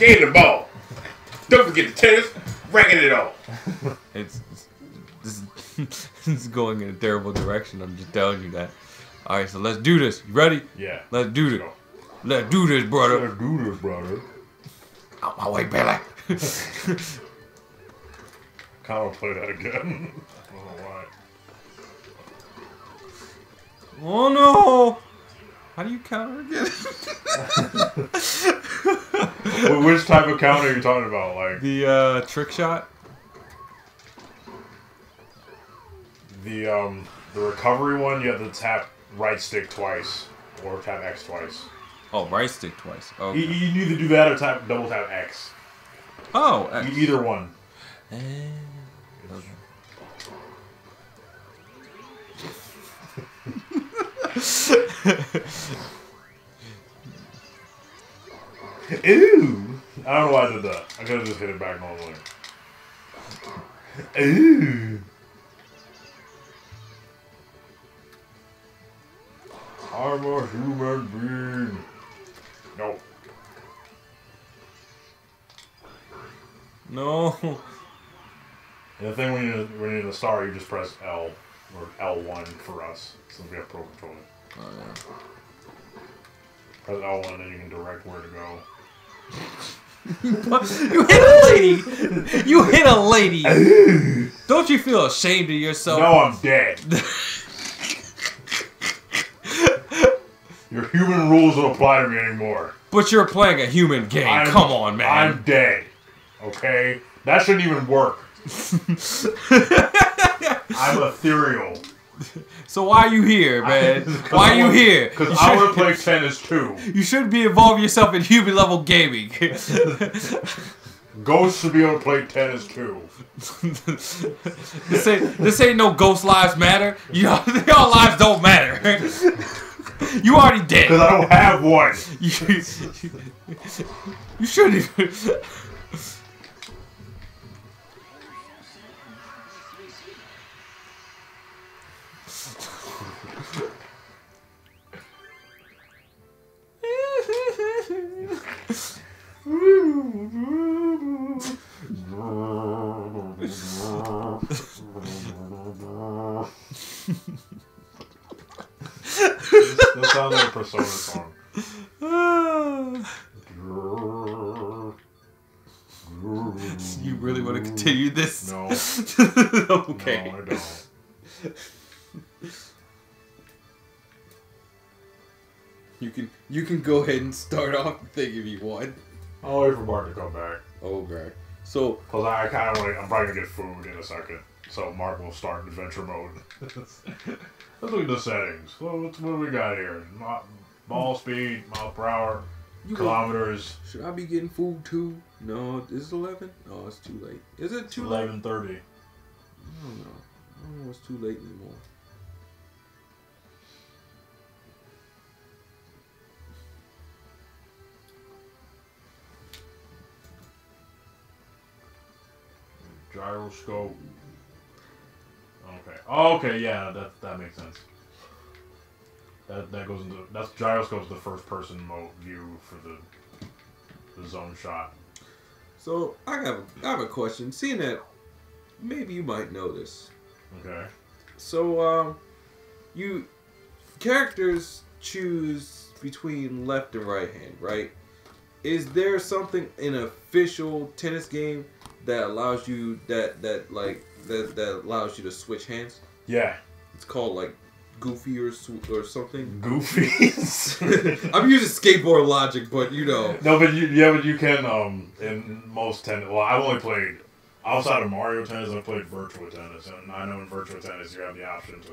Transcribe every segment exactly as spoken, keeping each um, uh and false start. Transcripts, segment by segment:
Game the ball. Don't forget the tennis. Ragging it all. It's, it's, it's, it's going in a terrible direction. I'm just telling you that. All right, so let's do this. You ready? Yeah. Let's do this. Let's do this, brother. Let's do this, brother. Out my way, Billy. I don't play that again. I don't know why. Oh no! How do you counter again? Which type of counter are you talking about? Like the uh, trick shot, the um, the recovery one. You have to tap right stick twice, or tap X twice. Oh, right stick twice. Okay. You, you either do that or tap double tap X. Oh, X. You, either one. And... Ooh! I don't know why I did that. I could have just hit it back normally. Ooh! I'm a human being. No. No. The thing when you're, when you're in the star, you just press L or L one for us, since we have pro controller. Oh, yeah. Press L one and then you can direct where to go. You hit a lady! You hit a lady! Don't you feel ashamed of yourself? No, I'm dead. Your human rules don't apply to me anymore. But you're playing a human game. I'm, Come on, man. I'm dead. Okay? That shouldn't even work. I'm ethereal. So why are you here, man? Why are you here? Because I want to play tennis too. You should be involving yourself in human level gaming. Ghosts should be able to play tennis too. this, ain't, this ain't no ghost lives matter. You know, y'all lives don't matter. You already did. Because I don't have one. you, you shouldn't even... That sounds like a Persona song. You really want to continue this? No. Okay. No, I don't. You can you can go ahead and start off the thing if you want. I'll wait for Mark to come back. Okay. So, cause I kind of want to. I'm probably gonna get food in a second. So Mark will start adventure mode. Let's look at the settings. Well, what's, what do we got here? Ball speed, mile per hour, you kilometers. Get, should I be getting food too? No, is it eleven? Oh, it's too late. Is it too late? Eleven thirty. I don't know. I don't know. It's too late anymore. Gyroscope. Okay. Oh, okay. Yeah, that that makes sense. That that goes into that's gyroscope's the first person mode view for the the zone shot. So I have I have a question. Seeing that, maybe you might know this. Okay. So um, you characters choose between left and right hand, right? Is there something in an official tennis game that allows you that that like that that allows you to switch hands? Yeah, it's called like Goofy or or something. Goofy. I'm using skateboard logic, but you know. No, but you yeah, but you can um in most tennis. Well, I've only played outside of Mario Tennis. I've played Virtual Tennis, and I know in Virtual Tennis you have the option to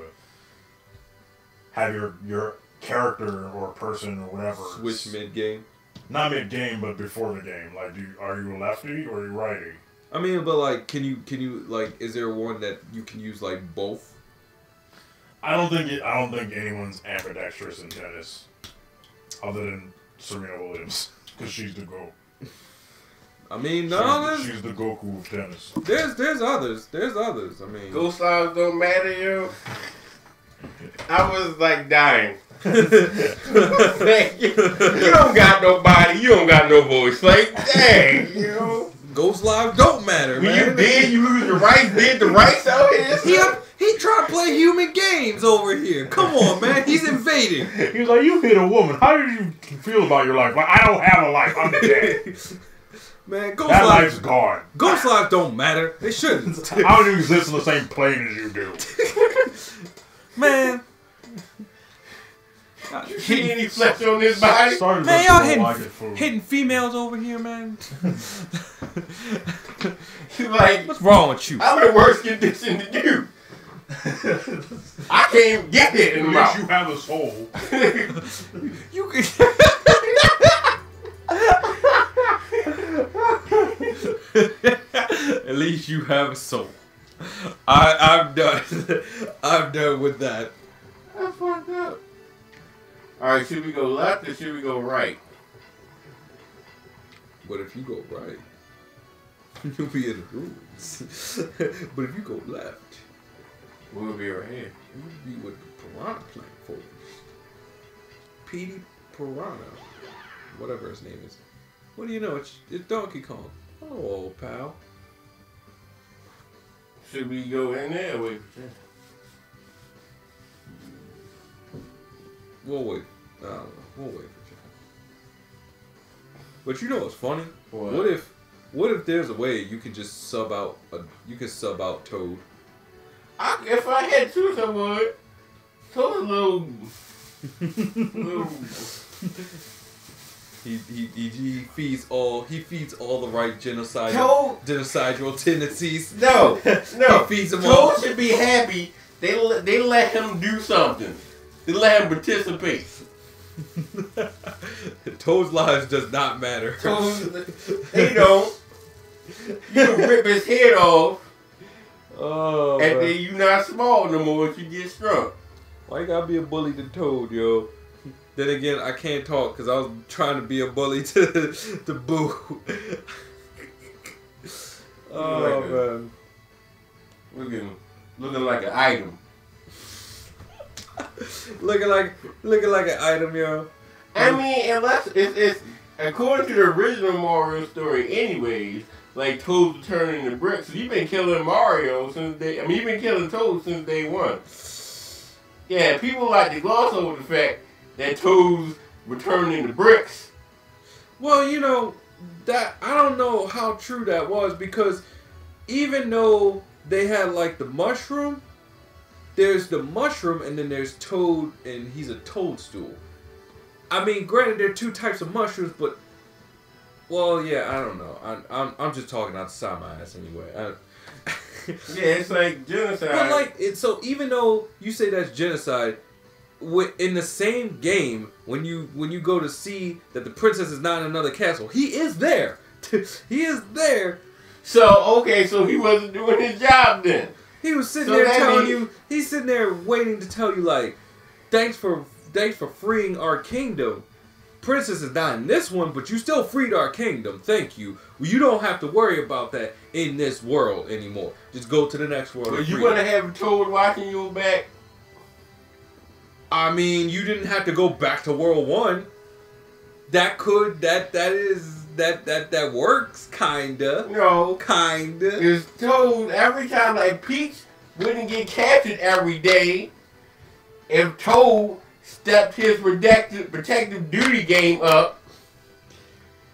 have your your character or person or whatever switch mid game. Not mid game, but before the game. Like, do you, are you a lefty or are you righty? I mean, but like, can you can you like? Is there one that you can use like both? I don't think it, I don't think anyone's ambidextrous in tennis, other than Serena Williams, because she's the GOAT. I mean, no, she's, she's the Goku of tennis. There's there's others. There's others. I mean, ghost lives don't matter, yo. I was like dying. Like, you, you don't got nobody. You don't got no voice. Like, dang, you know. Goes live don't matter, when man. You did, you lose your rights, did the rights out here. He, he tried to play human games over here. Come on, man. He's invading. He was like, you hit a woman. How did you feel about your life? Like, I don't have a life. I'm dead. Man, Ghost that life, life's gone. Ghost life don't matter. It shouldn't. I don't even exist on the same plane as you do. Man. You see any flesh on this body? Sorry, man, y'all hitting, like hitting females over here, man. Like, what's wrong with you? I'm in the worst condition to you. I can't get it unless you have a soul. You can. At least you have a soul. I, I'm done. I'm done with that. I fucked up. Alright, should we go left or should we go right? But if you go right, you'll be in the ruins. But if you go left, we'll be right here. We'll be with the Piranha plant forest. Petey Piranha. Whatever his name is. What do you know? It's, it's Donkey Kong. Hello, old pal. Should we go in there or wait for that? We'll wait. I don't know. We'll wait for John. But you know what's funny? What? what if, what if there's a way you could just sub out a, you could sub out Toad? I, if I had to, I would. Toad's a little, little. He, he he he feeds all he feeds all the right genocidal Toad, genocidal tendencies. No, no. He feeds them Toad all. Toad should be happy. They they let him do something. They let him participate. Toad's lives does not matter. Toad, they don't. You can rip his head off. Oh, and man. Then you not small no more if you get struck. Why you gotta be a bully to Toad, yo? Then again, I can't talk because I was trying to be a bully to, to Boo. Oh, like man. A, look at him. Looking like an item. Looking like, looking like an item, yo. I mean, unless it's, it's according to the original Mario story, anyways. Like Toad turning into bricks. So you've been killing Mario since day. I mean, you've been killing Toad since day one. Yeah, people like to gloss over the fact that Toad's returning into bricks. Well, you know that I don't know how true that was because even though they had like the mushroom. There's the mushroom, and then there's Toad, and he's a toadstool. I mean, granted, there are two types of mushrooms, but... Well, yeah, I don't know. I'm, I'm, I'm just talking outside my ass anyway. I, yeah, it's like genocide. But, like, it, so even though you say that's genocide, in the same game, when you when you go to see that the princess is not in another castle, he is there. He is there. So, okay, so he wasn't doing his job then. He was sitting so there telling means, you, he's sitting there waiting to tell you, like, thanks for thanks for freeing our kingdom. Princess is not in this one, but you still freed our kingdom. Thank you. Well, you don't have to worry about that in this world anymore. Just go to the next world. Are you going to have Toad watching your back? I mean, you didn't have to go back to world one. That could, that, that is... That that that works, kinda. No, kinda. It's Toad every time. Like Peach wouldn't get captured every day if Toad stepped his protective protective duty game up.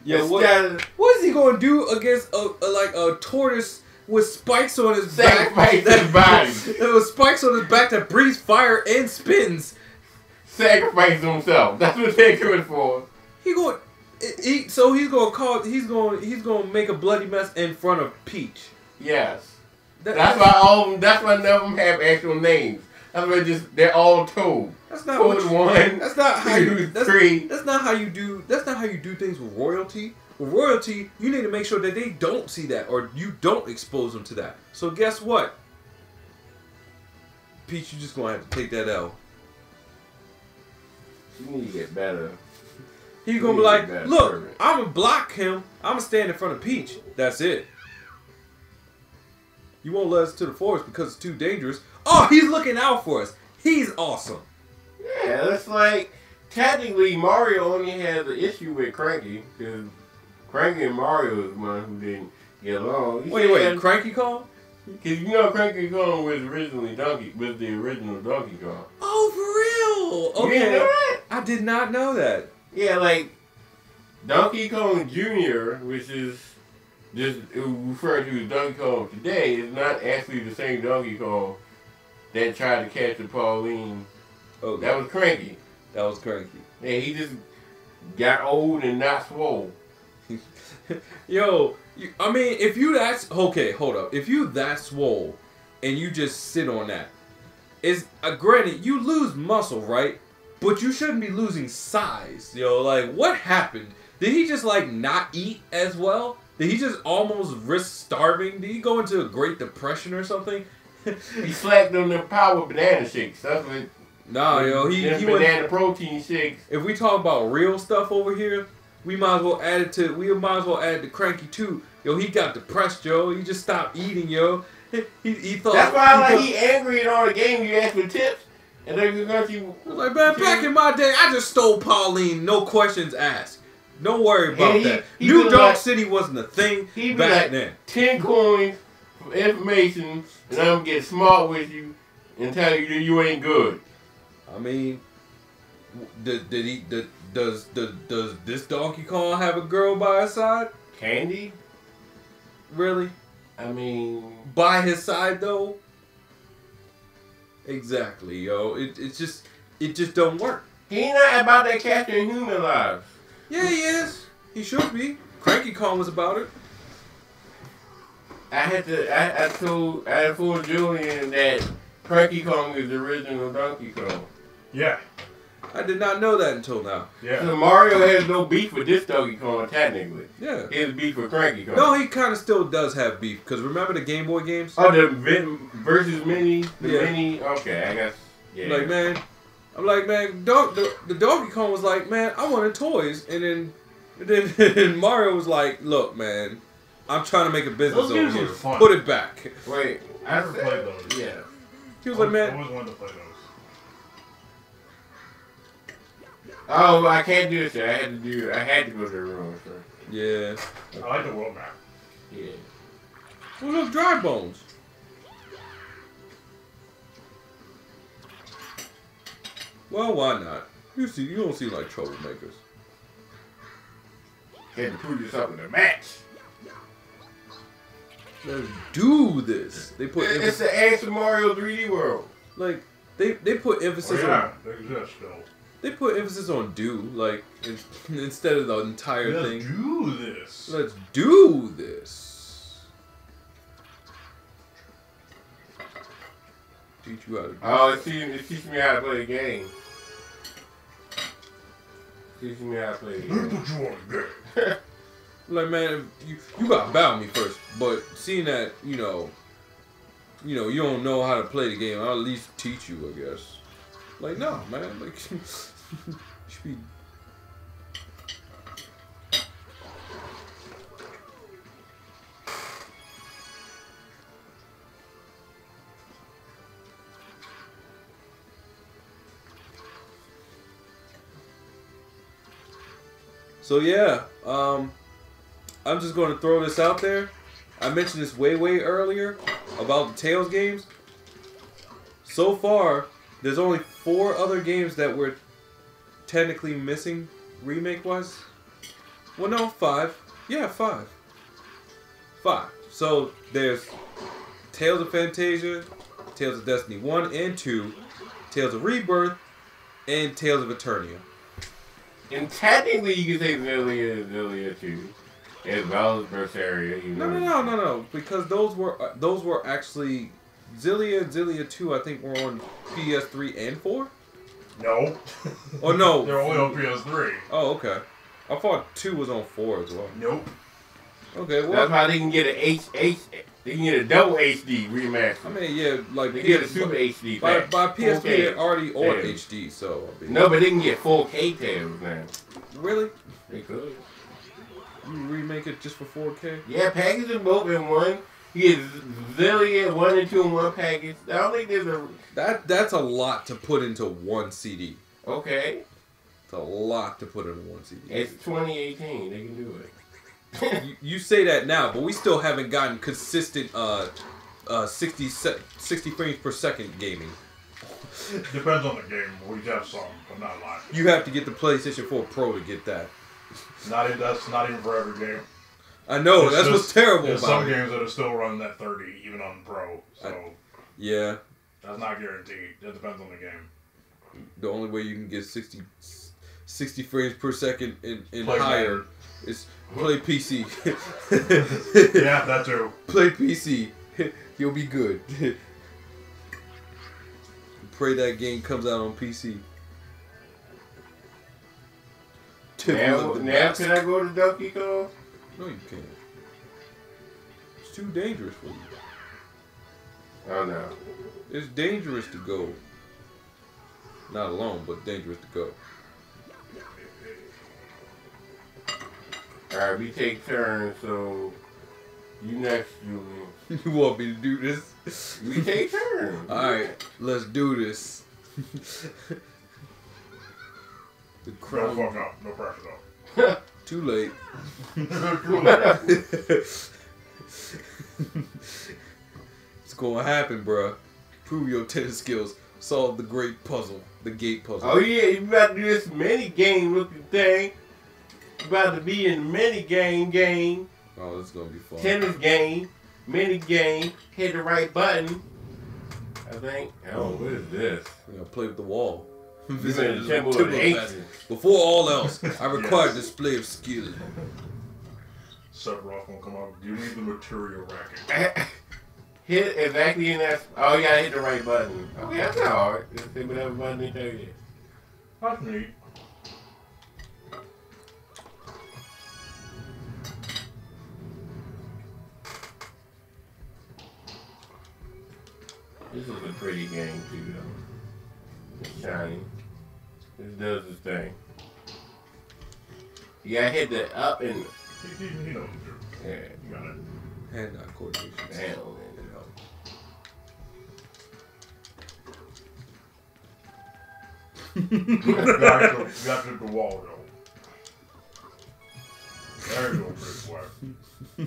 Yeah, what, of, what is he gonna do against a, a like a tortoise with spikes on his back? Sacrifice his body. With spikes on his back that breathes fire and spins. Sacrifice himself. That's what they're doing for. He going. He, so he's gonna call. He's gonna. He's gonna make a bloody mess in front of Peach. Yes. That, that's, that's why all. Of them, that's why none of them have actual names. That's why just they're all Toad. That's not Toad what you, one. That's not how two, you. That's, three. That's not how you do. That's not how you do things with royalty. With royalty, you need to make sure that they don't see that, or you don't expose them to that. So guess what? Peach, you just gonna have to take that L. You need to get better. He's gonna be like, look, I'm gonna block him. I'm gonna stand in front of Peach. That's it. You won't let us to the forest because it's too dangerous. Oh, he's looking out for us. He's awesome. Yeah, it's like, technically Mario only has an issue with Cranky, because Cranky and Mario is one who didn't get along. Wait, wait, Cranky Kong? Because you know Cranky Kong was originally Donkey, was the original Donkey Kong. Oh, for real? Okay. You didn't know that? I did not know that. Yeah, like, Donkey Kong Junior, which is just referred to as Donkey Kong today, is not actually the same Donkey Kong that tried to catch the Pauline. Oh, okay. That was Cranky. That was Cranky. Yeah, he just got old and not swole. Yo, you, I mean, if you that's okay, hold up. If you that swole and you just sit on that, it's uh, granted you lose muscle, right? But you shouldn't be losing size, yo. Like, what happened? Did he just like not eat as well? Did he just almost risk starving? Did he go into a Great Depression or something? He slacked on the power banana shakes. That's what. Nah, yo, he he banana went, protein shakes. If we talk about real stuff over here, we might as well add it to. We might as well add to Cranky too. Yo, he got depressed, yo. He just stopped eating, yo. He he thought. That's why like he angry in all the game. You ask for tips. And then you got you. I was like, man, back in my day, I just stole Pauline, no questions asked. Don't worry about he, that. He New Dog like, City wasn't a thing he back like then. Ten coins for information, and I'm gonna get smart with you and tell you that you ain't good. I mean, did, did he? Did, does does does this Donkey Kong have a girl by his side? Candy? Really? I mean, by his side though. Exactly, yo. It it's just it just don't work. He not about that catching human lives. Yeah, he is. He should be. Cranky Kong was about it. I had to. I, I told I told Julian that Cranky Kong is the original Donkey Kong. Yeah. I did not know that until now. Yeah. So Mario has no beef with this Donkey Kong technically. Yeah. He has beef with Cranky Kong. No, he kind of still does have beef because remember the Game Boy games? Oh, the versus mini, the yeah. mini. Okay, I guess. Yeah. Like man, I'm like man, Don the, the Donkey Kong was like man, I wanted toys, and then and then and Mario was like, look man, I'm trying to make a business over here. Fun. Put it back. Wait, I never played those. Yeah. He was like man, I always wanted to play those. Oh, I can't do this. I had to do. I had to go to the room. So. Yeah. I like the world map. Yeah. What those dry bones? Well, why not? You see, you don't seem like troublemakers. Had to prove yourself in a match. Let's do this. They put. It's the ass of Mario three D World. Like they they put emphasis oh, yeah. on. They exist though. They put emphasis on do, like, instead of the entire Let's thing. Let's do this. Let's do this. Teach you how to do Oh, it teaches teach me how to play the game. Teach me how to play the game. Like, man, you, you got to battle me first. But seeing that, you know, you know, you don't know how to play the game, I'll at least teach you, I guess. Like, no, man, like, should be... So, yeah, um, I'm just going to throw this out there. I mentioned this way, way earlier about the Tales games. So far, there's only four other games that we're technically missing remake-wise. Well, no, five. Yeah, five. Five. So there's Tales of Fantasia, Tales of Destiny one and two, Tales of Rebirth, and Tales of Eternia. And technically you can say Zillia, Zillia two, as well as Berseria. No, no, no, no, no, because those were those were actually... Zillia and Zillia two, I think, were on P S three and four? No. Oh, no. They're only on P S three. Oh, okay. I thought two was on four as well. Nope. Okay, well. That's why they can get an H H. They can get a double H D remaster. I mean, yeah, like. They can get a super H D. By, by P S P, they're already on H D, so. I mean, no, but they can get four K tails now. Really? They could. You remake it just for four K? Yeah, package them both in one. He is Zillia one and two in one package. I don't think there's a that that's a lot to put into one C D. Okay. It's a lot to put in one C D. It's twenty eighteen. They can do it. you, you say that now, but we still haven't gotten consistent uh, uh, sixty, sixty frames per second gaming. Depends on the game. We have some, but not a lot. You have to get the PlayStation four Pro to get that. Not even, that's not even for every game. I know, it's that's just, what's terrible about some it. Games that are still running that thirty, even on Pro. So I, yeah. That's not guaranteed. That depends on the game. The only way you can get sixty, sixty frames per second and, and higher game. Is play P C. Yeah, that's true. Play P C. You'll be good. Pray that game comes out on P C. Now, now can I go to Donkey Kong? No, you can't. It's too dangerous for you. Oh, no. It's dangerous to go. Not alone, but dangerous to go. Alright, we take turns, so... You next, Julian. You want me to do this? We take turns. Alright, let's do this. The crowd. No, fuck up. No pressure, though. Too late. Too late. It's gonna happen, bruh. Prove your tennis skills. Solve the great puzzle. The gate puzzle. Oh, yeah, you about to do this mini game looking thing. You about to be in mini game game. Oh, this is gonna be fun. Tennis game, mini game, hit the right button. I think. Oh, what is this? We're gonna play with the wall. This is the temple of ancient. Before all else, I require yes. display of skill. Seth Rogen won't come out. You need the material racket. Hit exactly in that. Oh, you gotta hit the right button. Okay, that's not hard. Just hit whatever button they tell you. That's neat. This is a pretty game, too, though. It's shiny. This does its thing. You gotta hit the up and... You know, yeah. You got it. Hand eye coordination. Hand it helps. You gotta hit the wall, though. There you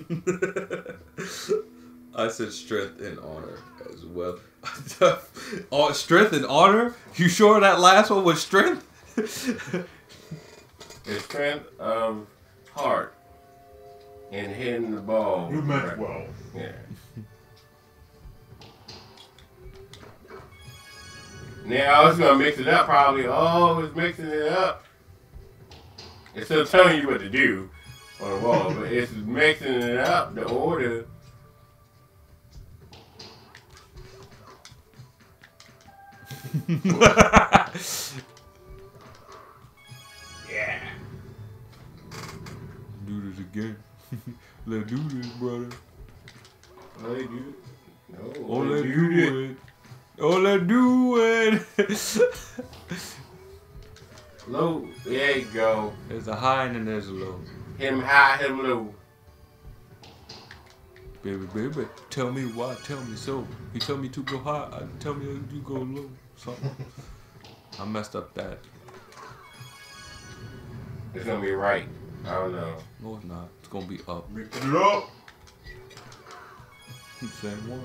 go, pretty boy. I said strength and honor as well. Oh, strength and honor? You sure that last one was strength? It's strength of heart and hitting the ball. You meant right. Well. Yeah. Now I was gonna mix it up probably. Oh, it's mixing it up. It's still telling you what to do on the ball, but it's mixing it up, the order. Yeah. Do this again. Let's do this, brother. Let do no, oh, let's do, do it. it. Oh, let's do it. Low. There you go. There's a high and then there's a low. Him high, him low. Baby, baby, tell me why, tell me so. You tell me to go high, I tell me you go low. Something. I messed up that. It's gonna be right. I don't know. No, it's not. It's gonna be up. Make it up. Same one.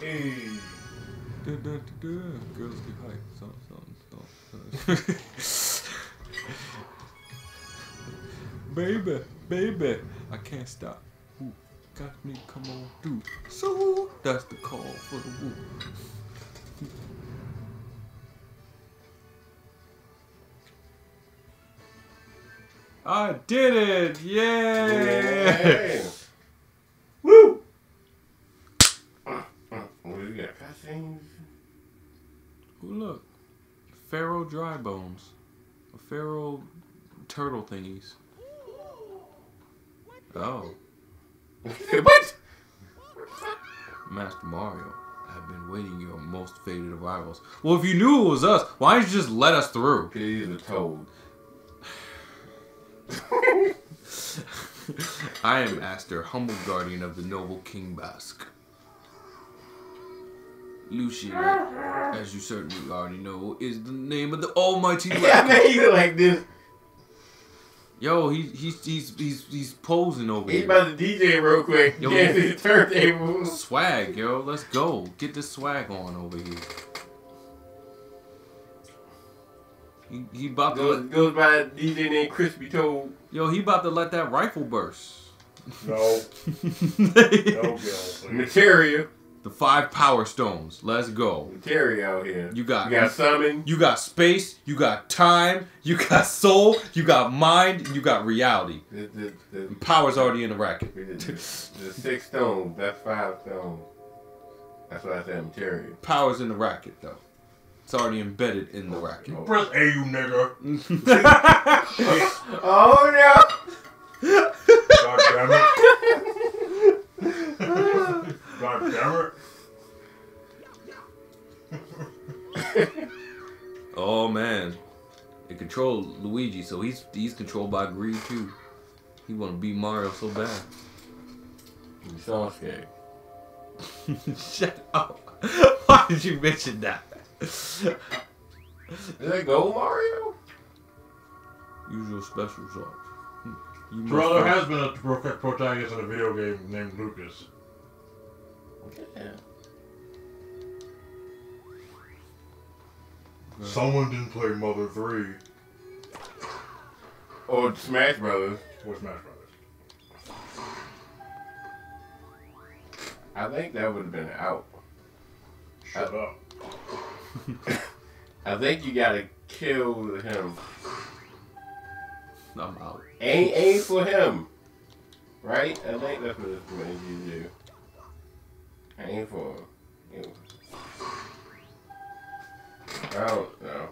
Hey. Da, da, da, da. Girls get hyped. Something, something, something. Baby, baby, I can't stop. Ooh. Got me, come on through. So that's the call for the woo. I did it! Yay! Yeah. Woo! What do you got? Cutscenes? Oh, look. Pharaoh dry bones. Pharaoh turtle thingies. Oh. What? Master Mario, I've been waiting your most fated arrivals. Well, if you knew it was us, why didn't you just let us through? He's a toad. I am Aster, humble guardian of the noble King Basque. Lucia, as you certainly already know, is the name of the almighty black guy. He's like this. Yo, he, he's, he's, he's, he's posing over he's here. He's about to D J real quick. Yo, yes, it's his turntable. Swag, yo. Let's go. Get this swag on over here. He, he about goes, to... Let, goes by a D J named Crispy Toad. Yo, he about to let that rifle burst. No. No, Materia. The five power stones. Let's go. Materia out here. You got... You got summon. You got space. You got time. You got soul. You got mind. You got reality. The, the, the, and power's already in the racket. The, the, the six stones. That's five stones. That's why I said Materia. Power's in the racket, though. It's already embedded in the racket. Oh. Press A, you nigga. Oh, no. God damn it. God damn it. Oh man. It controlled Luigi, so he's he's controlled by greed too. He wanna beat Mario so bad. He's so scared. Shut up. Why did you mention that? Is that gold Mario? Usual special sauce. Bro, there has been a protagonist in a video game named Lucas. Yeah. Someone didn't play Mother three. Or Smash Brothers. Or Smash Brothers. I think that would have been out. Shut I, up. I think you gotta kill him. I'm out. Ain't aim for him. Right? I think that's what it's meant you do. Aim for him. Aim for him. I don't know.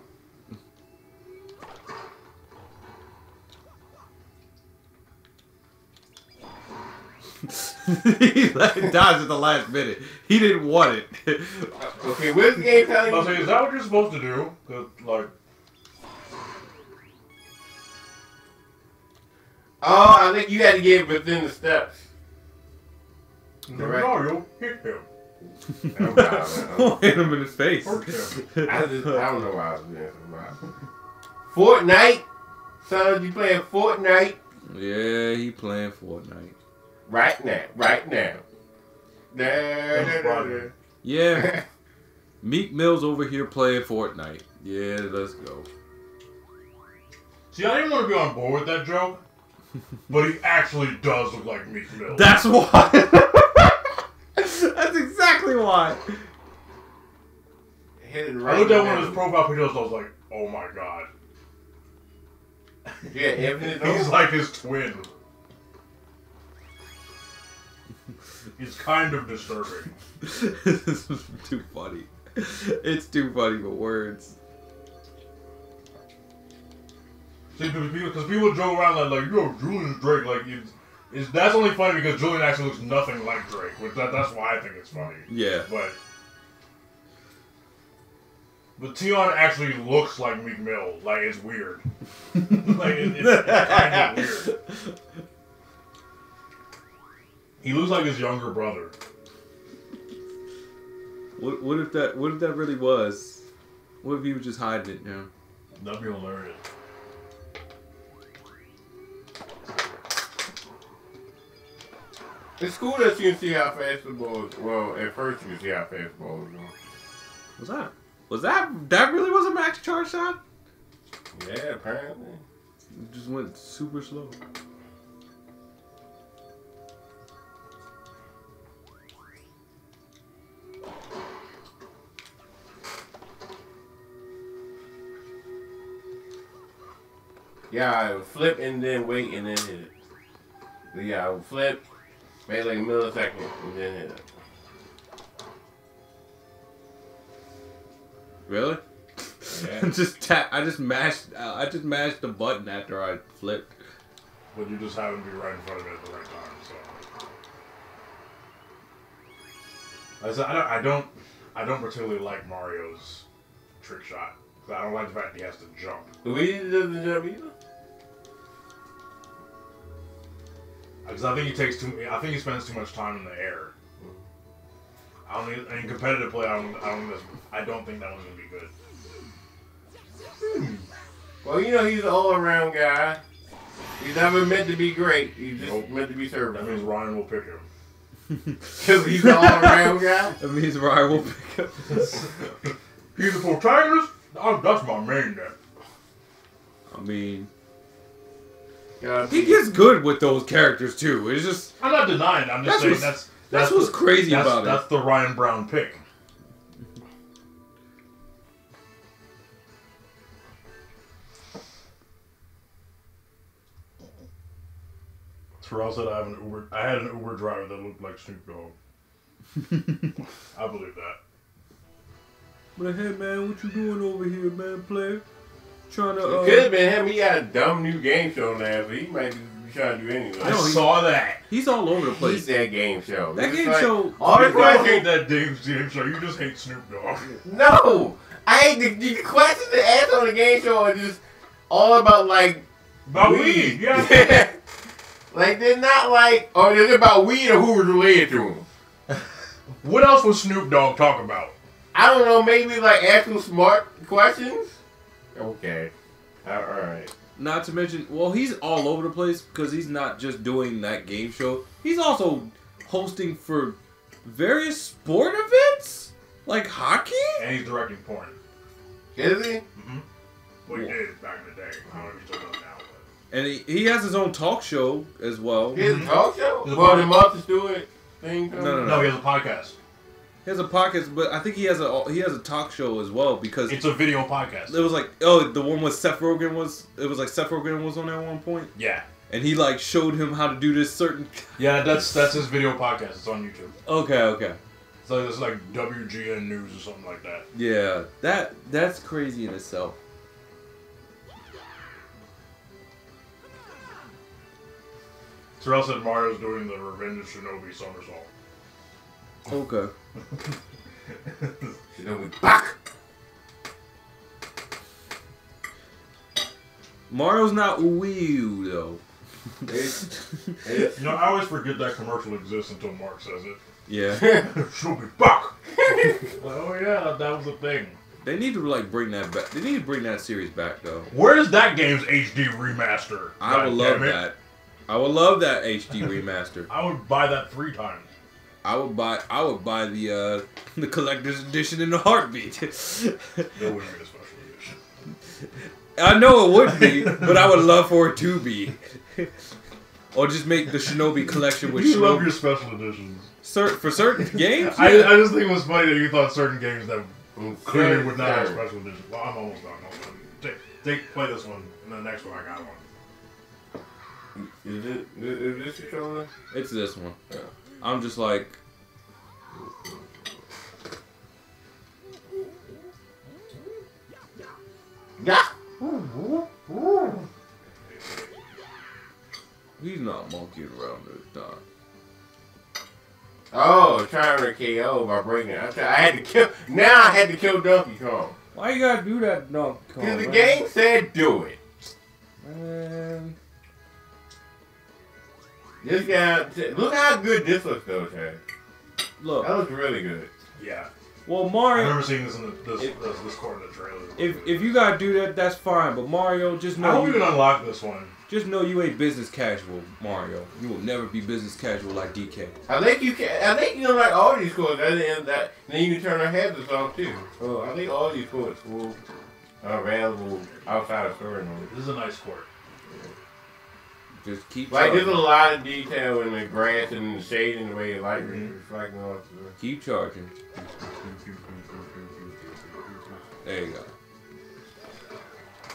He dodged at the last minute. He didn't want it. Okay, where's the game telling you? Is that what you're supposed to do? Cause, like... Oh, I think you had to get within the steps. Correct. Mario hit him. I'm oh, hit him in his face. I, just, I don't know why I was doing something. Fortnite? Son, you playing Fortnite? Yeah, he playing Fortnite. Right now. Right now. Da, da, da, da. Yeah. Meek Mill's over here playing Fortnite. Yeah, let's go. See, I didn't want to be on board with that joke. But he actually does look like Meek Mill. That's why. That's exactly why. Hit it right I looked at one of his profile videos and I was like, oh my god. Yeah, he's like his twin. He's kind of disturbing. This is too funny. It's too funny for words. Because people, people joke around like, like, yo, Julian's Drake, like, it's, it's, that's only funny because Julian actually looks nothing like Drake, which that, that's why I think it's funny. Yeah. But, but Tion actually looks like Meek Mill, like, it's weird. Like, it, it's, it's kind of weird. He looks like his younger brother. What, what if that, what if that really was? What if he was just hiding it, you know? That'd be hilarious. It's cool that you can see how fast the ball is. Well, at first you can see how fast the ball is going. What's that? Was that... That really was a max charge shot? Yeah, apparently. It just went super slow. Yeah, I would flip and then wait and then hit it. But yeah, I would flip... Made like a millisecond and then hit it. Really? Yeah. just tap. I just mashed. Uh, I just mashed the button after I flipped. But you just happened to be right in front of it at the right time. So I said I don't. I don't. I don't particularly like Mario's trick shot. I don't like the fact that he has to jump. Luigi doesn't jump either. Because I think he takes too. I think he spends too much time in the air. I don't even, in competitive play, I don't, I don't, I don't think that one's gonna be good. Hmm. Well, you know he's an all-around guy. He's never meant to be great. He's just nope. meant to be served. That means Ryan will pick him. Because he's an all-around guy? That means Ryan will pick up. He's a protagonist? Oh, that's my main then. I mean... God, he gets good with those characters, too. It's just... I'm not denying it. I'm just that's saying that's... That's, that's what's the, crazy that's, about that's it. That's the Ryan Brown pick. Terrell said I have an Uber. I had an Uber driver that looked like Snoop Dogg. I believe that. But hey, man, what you doing over here, man? Player, trying to. Uh, it could have been him. He got a dumb new game show now, so he might be trying to do anything. I, I saw that. He's all over the place. He's that game show. That game like, show. All you guys hate that game show. You just hate Snoop Dogg. No, I hate the, the questions they ask on the game show are just all about like. About weed, weed. yeah. Like, they're not like, or they're about weed or who was related to him. What else would Snoop Dogg talk about? I don't know, maybe like actual smart questions? Okay. Alright. Not to mention, well, he's all over the place because he's not just doing that game show. He's also hosting for various sport events? Like hockey? And he's directing porn. Is he? Mm-hmm. Well, he did back in the day. I don't know if he's talking about now. And he, he has his own talk show as well. He has a talk show? Well, the Martha Stewart thing. No, no, no. No, he has a podcast. He has a podcast, but I think he has a he has a talk show as well because it's a video podcast. It was like oh, the one with Seth Rogen was. It was like Seth Rogen was on at one point. Yeah, and he like showed him how to do this certain. Yeah, that's that's his video podcast. It's on YouTube. Okay, okay. So it's like W G N News or something like that. Yeah, that that's crazy in itself. Terrell said Mario's doing the Revenge of Shinobi somersault. Okay. Shinobi back! Mario's not Wii U, though. You know, I always forget that commercial exists until Mark says it. Yeah. Shinobi back! Oh, yeah, that was a thing. They need to, like, bring that back. They need to bring that series back, though. Where is that game's H D remaster? I God would love it. that. I would love that H D remaster. I would buy that three times. I would buy. I would buy the uh, the collector's edition in a heartbeat. That wouldn't be a special edition. I know it would be, but I would love for it to be. Or just make the Shinobi collection with. You Shinobi. Love your special editions. Cert for certain games. Yeah. I, I just think it was funny that you thought certain games that clearly would not have special editions. Well, I'm almost done. Take, take, play this one, and the next one I got one. Is it? Is this controller? It's this one. Yeah. I'm just like. Yeah. He's not monkeying around this time. Oh, trying to K O by breaking. I had to kill. Now I had to kill Donkey Kong. Why you gotta do that, Donkey Kong? Because the game said do it. Man. This guy, look how good this looks though, Chad. Look. That looks really good. Yeah. Well, Mario... I've never seen this in the, this, if, this, this corner of the trailer. If, if you gotta do that, that's fine. But Mario, just know... I hope you can unlock this one. Just know you ain't business casual, Mario. You will never be business casual like D K. I think you can... I think you know, like all these chords. And then you can turn our heads off, too. Oh, I think all these chords will... are available outside of story mode. This is a nice chord. Just keep like, charging. There's a lot of detail in the grass and the shade and the way the light mm-hmm. reflecting all that stuff. Keep charging. There you go.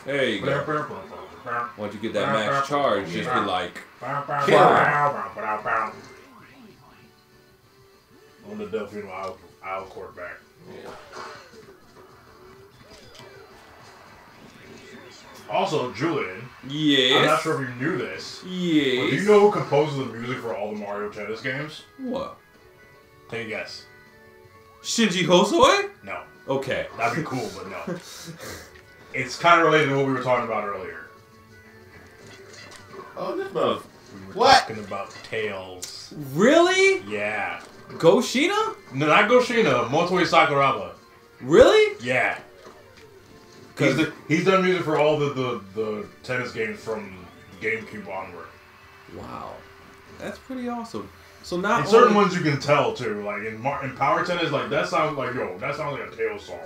There you go. Once you get that max charge, just be like... On the Delphine, I'll, I'll court back. Yeah. Also, Julian. Yes. I'm not sure if you knew this. Yes. But do you know who composes the music for all the Mario Tennis games? What? Take a guess. Shinji Hosoi? No. Okay. That'd be cool, but no. It's kind of related to what we were talking about earlier. Oh, this motherfucker. We were what? talking about Tails. Really? Yeah. Goshina? No, not Goshina. Motoi Sakuraba. Really? Yeah. He's, the, he's done music for all the, the, the tennis games from GameCube onward. Wow. That's pretty awesome. So not and certain ones you can tell, too. Like, in, Mar in Power Tennis, like, that sounds like, yo, that sounds like a Tails song.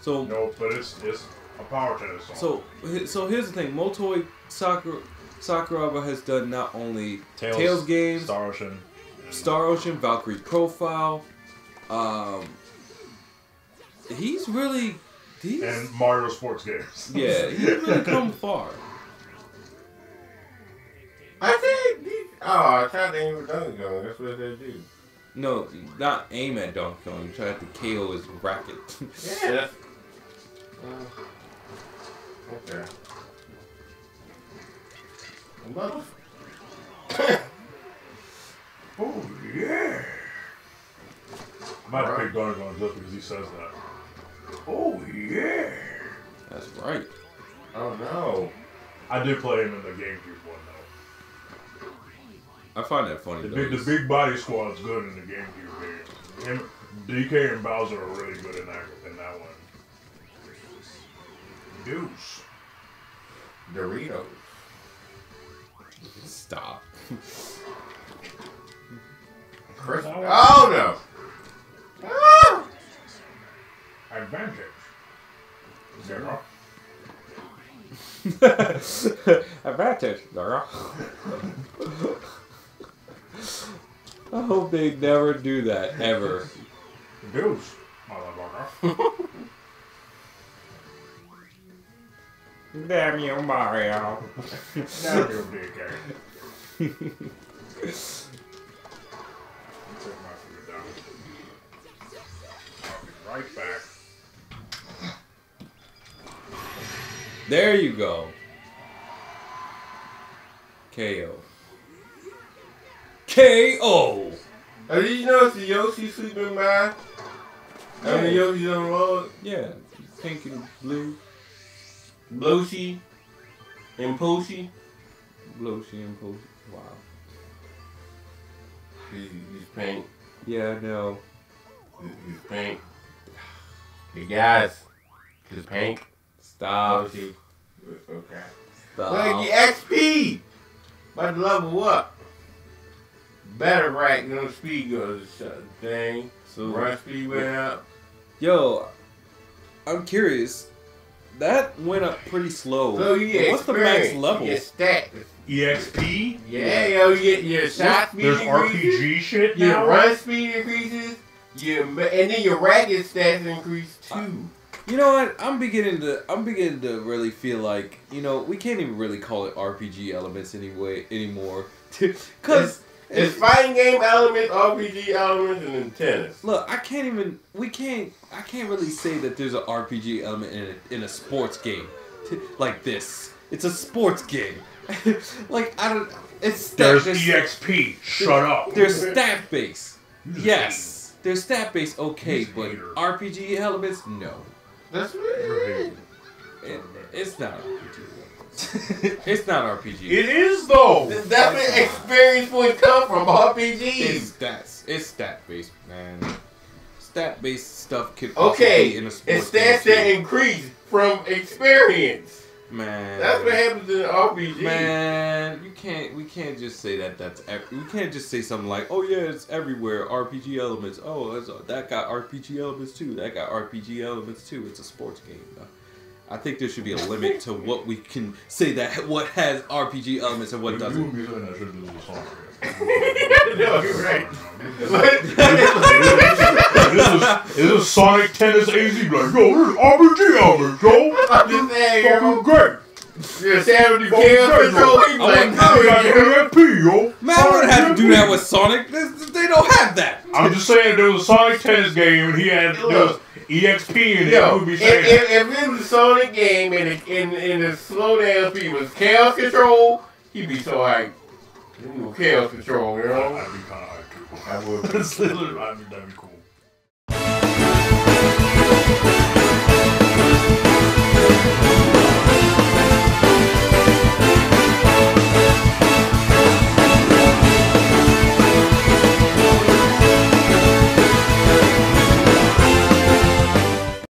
So, no, but it's, it's a Power Tennis song. So, so here's the thing. Motoi Sakura, Sakuraba has done not only Tails, Tails games, Star Ocean, Star Ocean, Valkyrie Profile. Um, he's really... He's, and Mario sports games. Yeah, he's really come far. I think... Oh, I tried to aim at Donkey Kong. That's what they do. No, not aim at Donkey Kong. You tried to K O his racket. Yeah. Uh, okay. Love. Oh, yeah. I might have picked Donkey Kong just because he says that. Oh, yeah. That's right. Oh, no. I did play him in the GameCube one, though. I find that funny. The big, the big body squad's good in the GameCube game. D K and Bowser are really good in that in that one. Deuce. Doritos. Stop. Chris. Oh no. Ah! Advantage. Zero. Advantage. Zero. I hope they never do that, ever. Deuce, motherfucker. Damn you, Mario. Damn you, D K. I'll be right back. There you go. K O. K O. Oh, did you notice the Yoshi sleeping by? Yeah. I mean, Yoshi's on the road? Yeah. Pink and blue. Bloshy and Poshy. Bloshy and Poshy. Wow. He's, he's pink. Yeah, I know. He's pink. Hey, guys. He's pink. Stop. Bloshy. Okay. Stop. Like the X P. About to level up. Better right, you know, speed goes thing. So run speed went up. Yo, I'm curious. That went up pretty slow. So you get what's the max level? You get E X P? Yeah, yo, you get your shot speed there's increases. R P G shit now? Your run speed increases. Your, and then your racket stats increase too. Uh, you know what? I'm beginning to I'm beginning to really feel like, you know, we can't even really call it R P G elements anyway anymore. Cause it's fighting game elements, R P G elements, and then tennis. Look, I can't even. We can't. I can't really say that there's an R P G element in a, in a sports game, like this. It's a sports game. Like I don't. It's there's E X P. Shut up. There's stat base. Yes, there's stat base. Okay, but R P G elements, no. That's weird. It, it's not. It's not R P G. It is though. That's, that's where not. Experience would come from. R P Gs. It's stats. It's stat based, man. Stat based stuff can okay. Be in a sports game. It's stats that increase from experience, man. That's what happens in R P G. Man, you can't. We can't just say that. That's we can't just say something like, oh yeah, it's everywhere. R P G elements. Oh, that's, that got R P G elements too. That got R P G elements too. It's a sports game. Though. I think there should be a limit to what we can say that what has R P G elements and what doesn't. You and me, I shouldn't do this song. No, you're right. This is, this is Sonic Tennis A Z. Like, yo, this is R P G elements, yo. I'm just saying, yo. Fucking great. You're saying you can't control him. I'm not doing yo. Man, I wouldn't have to do that with Sonic. They don't have that. I'm just saying there was a Sonic Tennis game and he had... E X P in yo, it would be saying. If, if, if it was a Sonic game and it, and, and the slow down speed was chaos control, he'd be so hyped. Chaos control, you know? I'd be kind of hyped. I would. That'd be cool.